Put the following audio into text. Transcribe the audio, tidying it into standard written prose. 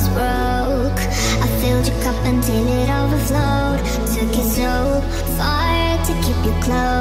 was broke. I filled your cup until it overflowed. Took you so far to keep you close.